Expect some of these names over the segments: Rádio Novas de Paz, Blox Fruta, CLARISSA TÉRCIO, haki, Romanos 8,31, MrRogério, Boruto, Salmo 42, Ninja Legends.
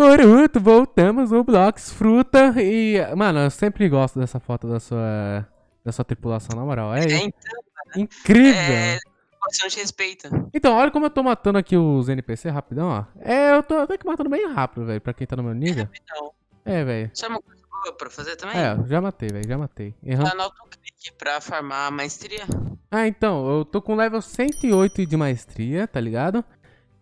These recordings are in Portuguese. Boruto, voltamos no Blox Fruta e... Mano, eu sempre gosto dessa foto da sua tripulação, na moral. É, então, incrível! É, você não te respeita. Então, olha como eu tô matando aqui os NPC rapidão, ó. É, eu tô aqui matando bem rápido, velho, pra quem tá no meu nível. É rapidão. É, velho. Isso é uma coisa boa pra fazer também? É, já matei, velho, já matei. Tá no autoclick pra farmar a maestria. Ah, então, eu tô com level 108 de maestria, tá ligado?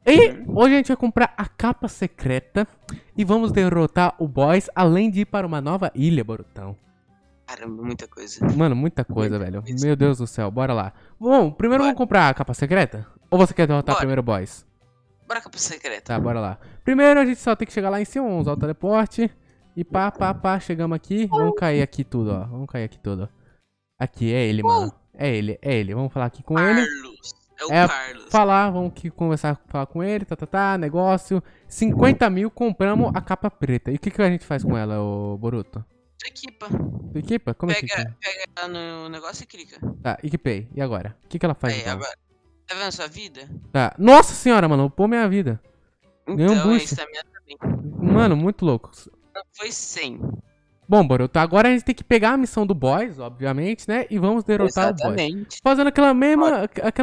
E hoje a gente vai comprar a capa secreta e vamos derrotar o boss, além de ir para uma nova ilha, Borutão. Caramba, muita coisa. Mano, muita coisa, velho. Meu Deus do céu, bora lá. Bom, primeiro vamos comprar a capa secreta? Ou você quer derrotar primeiro o boss? Bora a capa secreta. Tá, bora lá. Primeiro a gente só tem que chegar lá em cima, vamos usar o teleporte. E pá, pá, pá, chegamos aqui. Vamos cair aqui tudo, ó. Vamos cair aqui tudo. Aqui, é ele, mano. É ele, é ele. Vamos falar aqui com ele. É o Carlos. Falar, vamos aqui conversar, falar com ele, negócio. 50 mil, compramos a capa preta. E o que, que a gente faz com ela, ô Boruto? Tu equipa. Tu equipa? Como é que equipa? Pega ela no negócio e clica. Tá, equipei. E agora? O que, que ela faz então? Agora, tá vendo a sua vida? Tá. Nossa senhora, mano, pô, minha vida. Ganhou um boost. Isso é minha também. Mano, muito louco. Foi 100. Bom, Boruto, agora a gente tem que pegar a missão do boss, obviamente, né? E vamos derrotar o boss. Fazendo aquela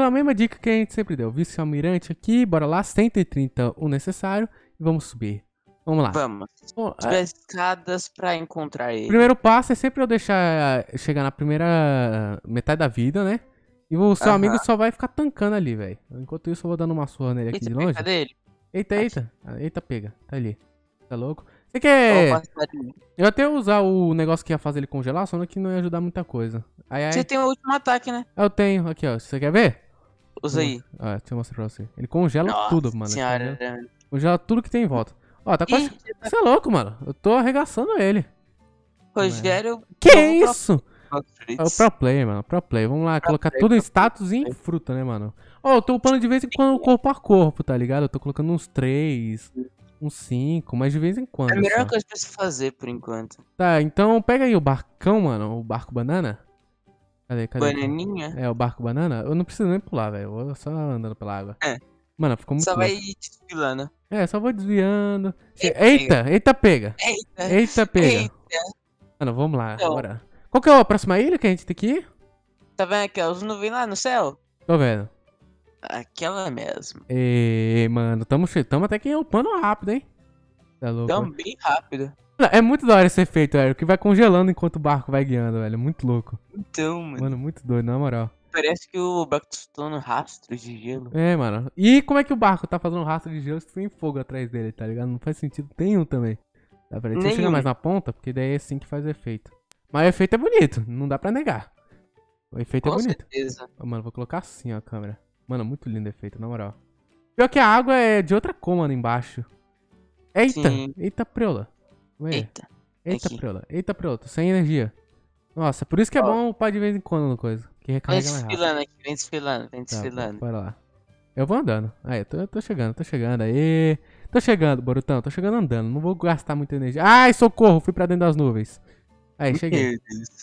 mesma dica que a gente sempre deu. Vice-almirante aqui, bora lá, 130 o necessário e vamos subir. Vamos lá. Vamos. Escadas pra encontrar ele. Primeiro passo é sempre eu deixar chegar na primeira metade da vida, né? E o seu amigo só vai ficar tancando ali, velho. Enquanto isso eu vou dando uma surra nele aqui de longe. Eita, eita. Eita, pega. Tá ali. Tá louco? Eu até ia usar o negócio que ia fazer ele congelar, só que não ia ajudar muita coisa. Ai, ai. Você tem o último ataque, né? Eu tenho. Aqui, ó. Você quer ver? Usa aí. Ó, deixa eu mostrar pra você. Ele congela tudo, mano. Senhora. Congela tudo que tem em volta. Ó, tá quase... Você é louco, mano. Eu tô arregaçando ele. Rogério... Que isso? É o pro play, mano. Pro play. Vamos lá, colocar tudo em status e em fruta, né, mano? Ó, eu tô upando de vez em quando corpo a corpo, tá ligado? Eu tô colocando uns 3... Um 5, mas de vez em quando. É a melhor coisa pra se fazer, por enquanto. Tá, então pega aí o barcão, mano. O barco banana. Cadê, cadê? Bananinha? É, o barco banana. Eu não preciso nem pular, velho. Eu vou só andando pela água. É. Mano, ficou muito louco. Só vai desfilando. É, só vou desviando. Eita, eita pega. Eita, eita pega. Eita. Mano, vamos lá, bora. Qual que é a próxima ilha que a gente tem que ir? Tá vendo aqui, ó? Os nuvens lá no céu? Tô vendo. Aquela mesmo. Ei, mano, tamo até que upando rápido, hein? Tá louco? Tamo bem rápido. É muito da hora esse efeito, velho, que vai congelando enquanto o barco vai guiando, velho. É muito louco. Então, mano. Mano, muito doido, na moral. Parece que o barco tá no rastro de gelo. É, mano. E como é que o barco tá fazendo rastro de gelo se tem fogo atrás dele, tá ligado? Não faz sentido nenhum também. Tá, peraí, deixa eu chegar mais na ponta, porque daí é assim que faz o efeito. Mas o efeito é bonito, não dá pra negar. O efeito é bonito. Com certeza. Mano, vou colocar assim, ó, a câmera. Mano, muito lindo o efeito, na moral. Pior que a água é de outra cor, mano, embaixo. Eita, eita preula. Eita, eita preula, eita preula, tô sem energia. Nossa, por isso que é bom upar de vez em quando no coisa, que recarrega mais rápido. Vem desfilando aqui, vem desfilando, vem desfilando. Bora lá. Eu vou andando. Aí, tô chegando, aí. Tô chegando, Borutão, tô chegando andando, não vou gastar muita energia. Ai, socorro, fui pra dentro das nuvens. Aí, cheguei.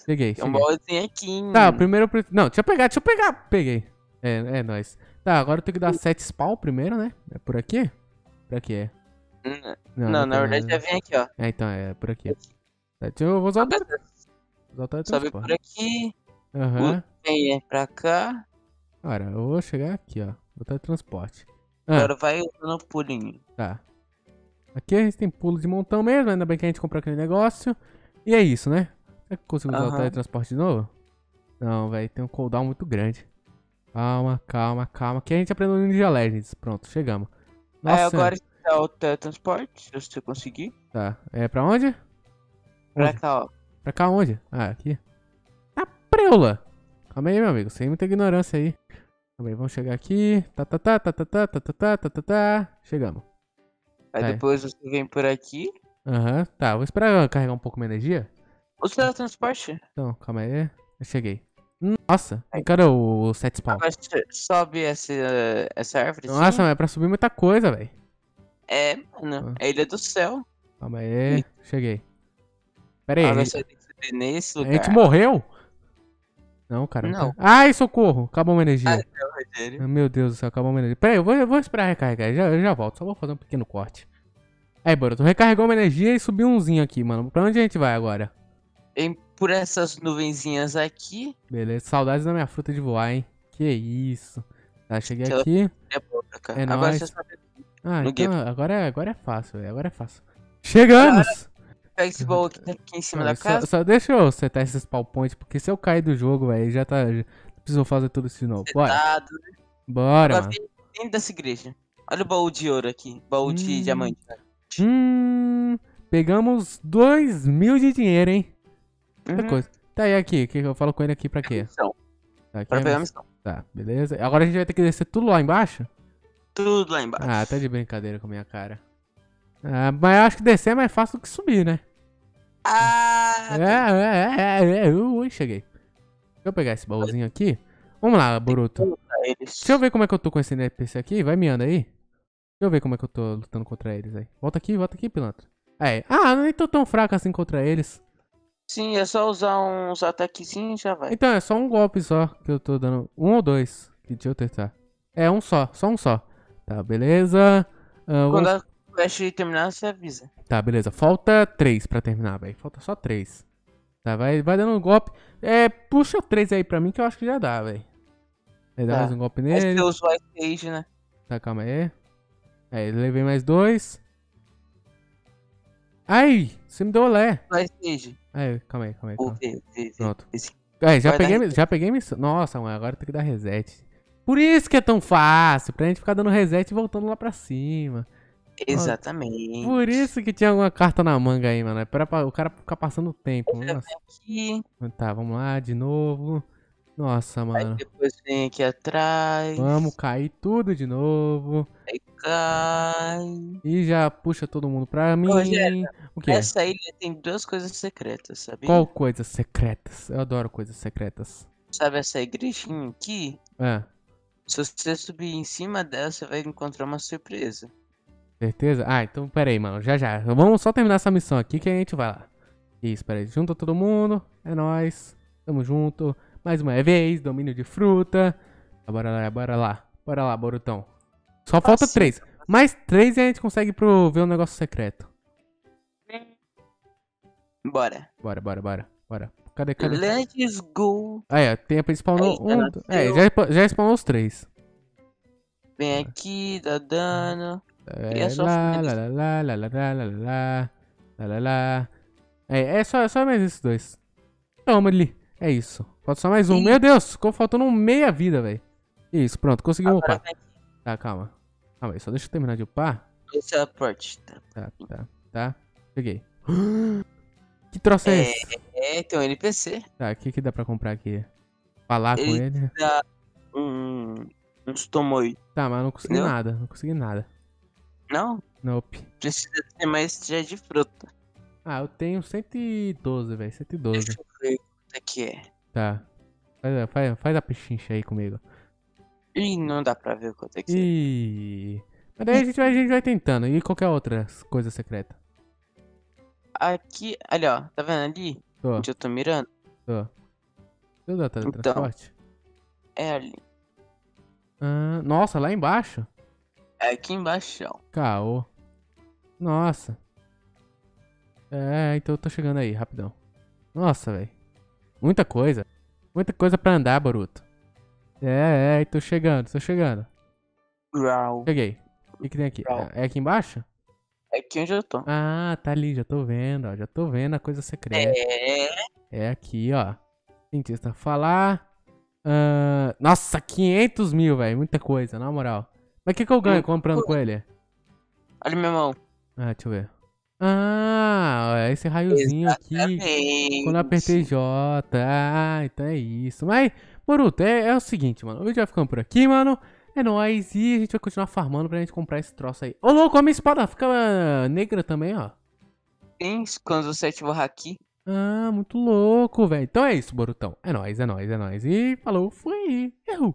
Cheguei, é um bolzinho aqui. Tá, primeiro... Não, deixa eu pegar. Peguei. É nóis. Tá, agora eu tenho que dar 7 spawn primeiro, né? É por aqui? Por aqui, é. Não, na verdade já vem aqui, ó. É, então, é por aqui. Tá, eu vou usar o teleporte. Sobe por aqui. Aham. Vem pra cá. Agora, eu vou chegar aqui, ó. Vou botar o transporte. Agora vai no pulinho. Tá. Aqui a gente tem pulo de montão mesmo, ainda bem que a gente comprou aquele negócio. E é isso, né? Será que eu consigo usar o teletransporte de novo? Não, velho, tem um cooldown muito grande. Calma, calma, calma. Que a gente aprendeu no Ninja Legends. Pronto, chegamos. Nossa, agora está o teletransporte, se você conseguir. Tá. É pra onde? Pra cá, ó. Pra cá onde? Ah, aqui. Tá preula! Calma aí, meu amigo. Sem muita ignorância aí. Calma aí, vamos chegar aqui. Chegamos. Aí depois você vem por aqui. Aham, tá. Vou esperar carregar um pouco minha energia. O teletransporte? Então, calma aí. Eu cheguei. Nossa, cadê o set spawn? Sobe essa árvore. Nossa, assim? Mas é pra subir muita coisa, velho. É, mano. É a ilha do céu. Calma aí, cheguei. Pera aí. A gente morreu? Não, cara. Não. Ai, socorro. Acabou minha energia. Meu Deus do céu, acabou minha energia. Pera aí, eu vou esperar recarregar. Eu já volto. Só vou fazer um pequeno corte. Aí, Boruto, recarregou uma energia e subiu umzinho aqui, mano. Pra onde a gente vai agora? Por essas nuvenzinhas aqui. Beleza, saudades da minha fruta de voar, hein? Que isso. Tá, cheguei que aqui. É agora nóis. Você sabe. Ah, então, agora é fácil, velho. Agora é fácil. Chegamos! Cara, pega esse baú aqui, tá aqui em cima da casa. Só deixa eu setar esses spawn points, porque se eu cair do jogo, velho, já tá... Já precisou fazer tudo isso de novo. Bora. Bora, agora, mano. Dentro dessa igreja. Olha o baú de ouro aqui. Baú de diamante. Pegamos 2.000 de dinheiro, hein? Muita coisa. Tá aí aqui. Que eu falo com ele aqui pra quê? Missão. Tá aqui pra pegar a missão. Tá, beleza. Agora a gente vai ter que descer tudo lá embaixo? Tudo lá embaixo. Ah, tá de brincadeira com a minha cara. Ah, mas eu acho que descer é mais fácil do que subir, né? Ah! Cheguei. Deixa eu pegar esse baúzinho aqui. Vamos lá, Boruto. Deixa eu ver como é que eu tô com esse NPC aqui. Vai miando aí. Deixa eu ver como é que eu tô lutando contra eles aí. Volta aqui, pilantra. Aí. Ah, nem tô tão fraco assim contra eles. Sim, é só usar uns ataquezinhos e já vai. Então, é só um golpe só que eu tô dando. Um ou dois. Deixa eu testar. É, um só. Só um só. Tá, beleza. Quando a quest terminar, você avisa. Tá, beleza. Falta 3 pra terminar, velho. Falta só 3. Tá, vai dando um golpe. É, puxa 3 aí pra mim que eu acho que já dá, velho. Aí dá mais um golpe nele. Mas você usou a Ice Age, né? Tá, calma aí. Aí, levei mais 2. Ai, você me deu olé. Ice Age. Aí, calma aí, calma aí. Calma. Pronto. Aí, já peguei missão. Nossa, mano, agora tem que dar reset. Por isso que é tão fácil, pra gente ficar dando reset e voltando lá pra cima. Exatamente. Nossa, por isso que tinha alguma carta na manga aí, mano. É pra o cara ficar passando o tempo. Nossa. Tá, vamos lá de novo. Nossa, mano. Aí depois vem aqui atrás. Vamos cair tudo de novo. Aí cai. E já puxa todo mundo pra mim. Rogério, o que essa ilha tem 2 coisas secretas, sabia? Qual coisas secretas? Eu adoro coisas secretas. Sabe essa igrejinha aqui? É. Se você subir em cima dela, você vai encontrar uma surpresa. Certeza? Ah, então pera aí, mano. Já. Vamos só terminar essa missão aqui que a gente vai lá. Isso, pera aí. Junta todo mundo. É nóis. Tamo junto. Mais uma vez, domínio de fruta. Bora lá, bora lá. Bora lá, Borutão. Só falta 3. Mais 3 e a gente consegue prover um negócio secreto. Bora. Bora. Cadê? Let's go. Aí, ó. Tem a spawnou um. É, já spawnou os 3. Vem aqui, dá dano. É só mais esses 2. Toma ali. É isso. Falta só mais um. Meu Deus, ficou faltando meia vida, velho. Isso, pronto, conseguimos upar. Tá, calma. Calma aí, só deixa eu terminar de upar. Esse é a parte. Tá. Peguei. Que troço é esse? Tem um NPC. Tá, o que dá pra comprar aqui? Falar com ele? Dá uns tomoi. Tá, mas não consegui nada, Não? Nope. Precisa ter mais trilha de fruta. Ah, eu tenho 112, velho, 112. Deixa eu ver quanto é que é. Tá. Faz a pechincha aí comigo. Ih, não dá pra ver quanto é que é. Ih. Mas daí a gente vai tentando. E qualquer outra coisa secreta? Aqui, olha, ó. Tá vendo ali? Tô. Onde eu tô mirando? Tô. Deixa eu dar teletransporte. Então, é ali. Ah, nossa, lá embaixo? É aqui embaixo, ó. Caô. Nossa. É, então eu tô chegando aí, rapidão. Nossa, velho. Muita coisa. Muita coisa pra andar, Boruto. É, tô chegando, Cheguei. O que tem aqui? É aqui embaixo? É aqui onde eu tô. Ah, tá ali, já tô vendo, ó. Já tô vendo a coisa secreta. É aqui, ó. Cientista falar. Nossa, 500 mil, velho. Muita coisa, na moral. Mas o que eu ganho comprando com ele? Olha minha mão. Ah, deixa eu ver. Ah, esse raiozinho aqui. Quando eu apertei J. Ah, então é isso. Mas, Boruto, é o seguinte, mano. O vídeo vai ficando por aqui, mano. É nóis. E a gente vai continuar farmando pra gente comprar esse troço aí. Ô, louco, a minha espada fica negra também, ó. Sim, quando você ativa o haki. Ah, muito louco, velho. Então é isso, Borutão. É nóis. E falou, fui. Errou.